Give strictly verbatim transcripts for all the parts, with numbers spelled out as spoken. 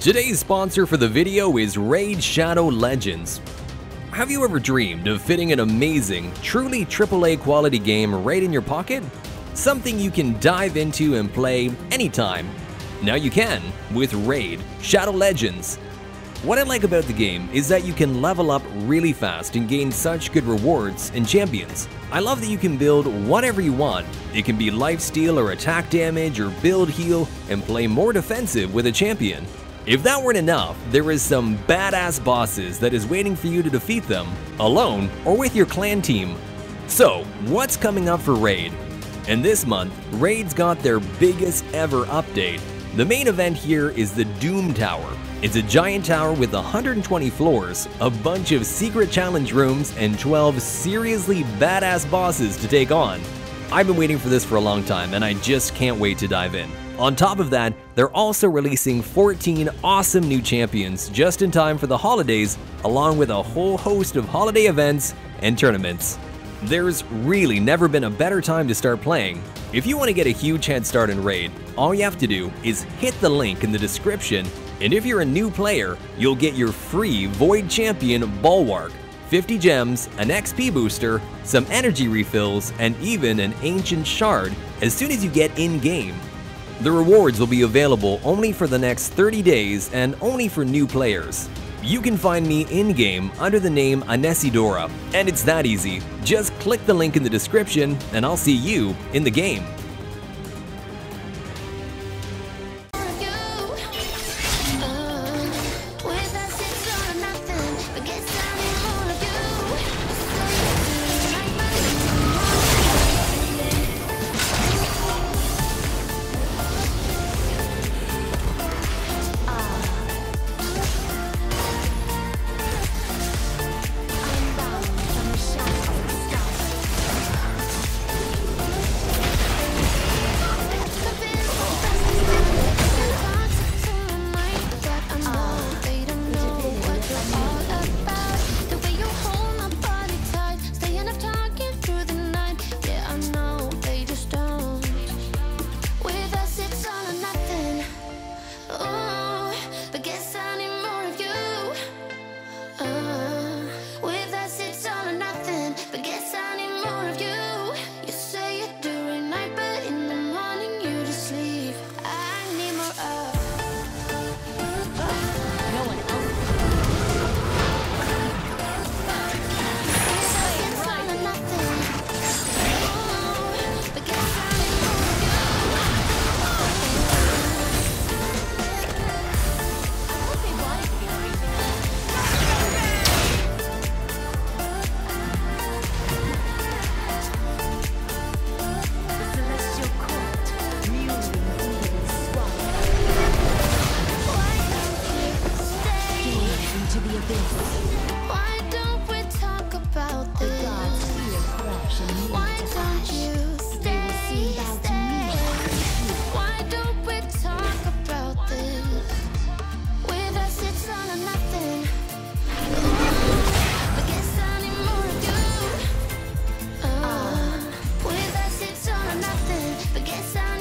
Today's sponsor for the video is Raid Shadow Legends. Have you ever dreamed of fitting an amazing, truly triple A quality game right in your pocket? Something you can dive into and play anytime. Now you can with Raid Shadow Legends. What I like about the game is that you can level up really fast and gain such good rewards and champions. I love that you can build whatever you want. It can be lifesteal or attack damage or build heal and play more defensive with a champion. If that weren't enough, there is some badass bosses that is waiting for you to defeat them, alone or with your clan team. So, what's coming up for Raid? And this month, Raid's got their biggest ever update. The main event here is the Doom Tower. It's a giant tower with one hundred twenty floors, a bunch of secret challenge rooms, and twelve seriously badass bosses to take on. I've been waiting for this for a long time, and I just can't wait to dive in. On top of that, they're also releasing fourteen awesome new champions just in time for the holidays, along with a whole host of holiday events and tournaments. There's really never been a better time to start playing. If you want to get a huge head start in Raid, all you have to do is hit the link in the description, and if you're a new player, you'll get your free Void Champion Bulwark, fifty gems, an X P booster, some energy refills, and even an ancient shard as soon as you get in-game. The rewards will be available only for the next thirty days and only for new players. You can find me in-game under the name Anesydora, and it's that easy. Just click the link in the description, and I'll see you in the game. Why don't we talk about this? The gods fear corruption. Why don't you stay? Why don't we talk about this? With us, it's all or nothing. But guess I need more of you. Oh, with us, it's all or nothing. But guess I.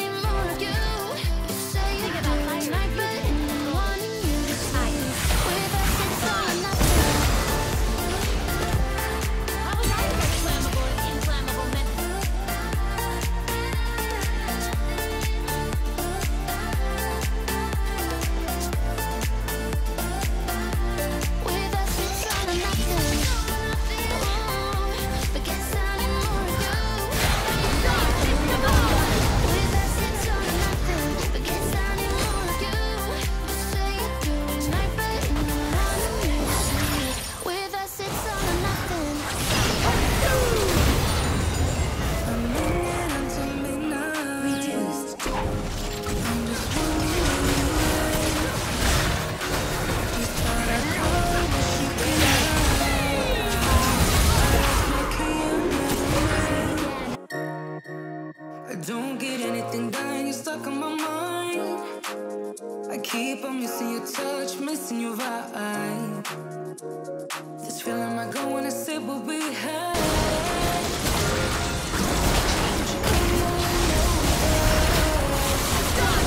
Don't get anything done, you're stuck on my mind. I keep on missing your touch, missing your vibe. This feeling I go when I sit will be high. Stop!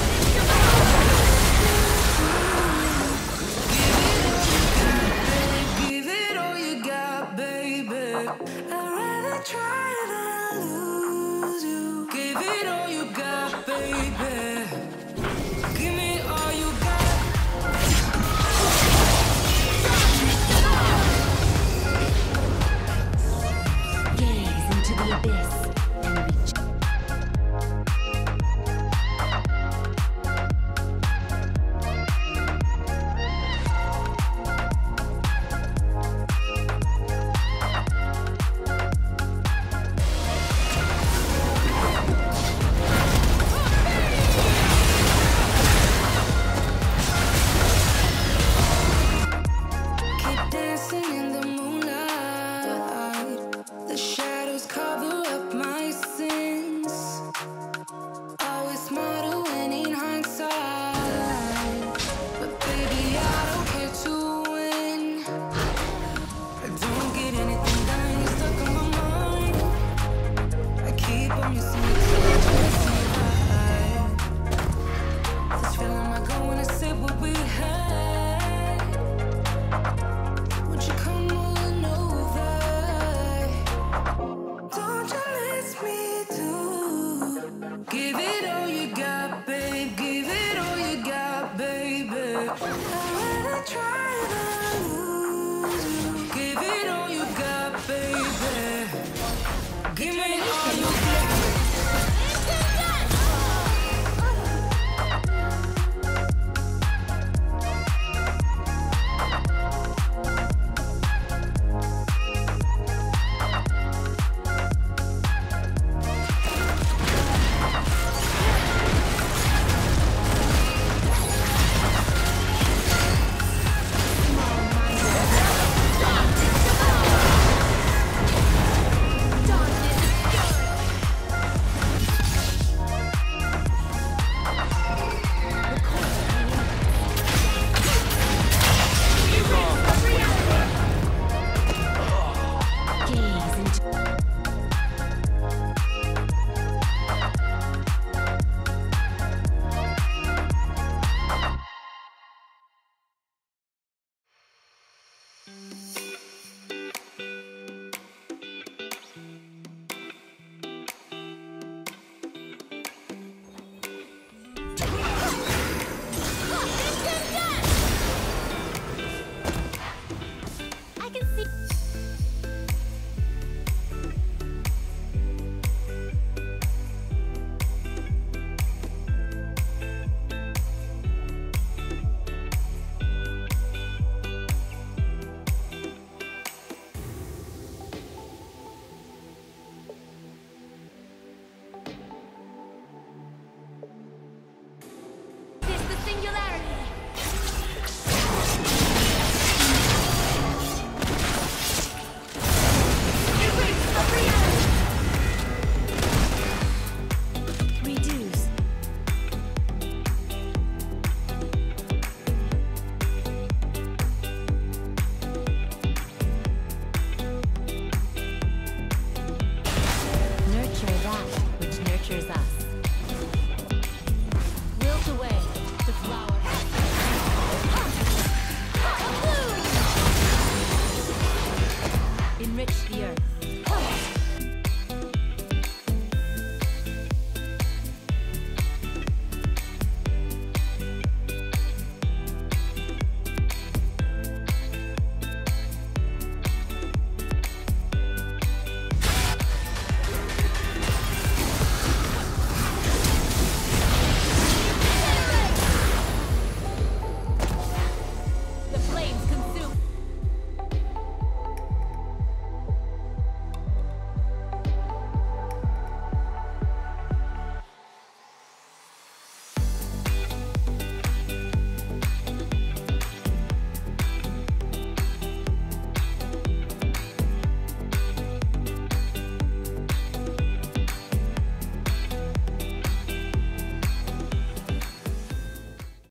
Us.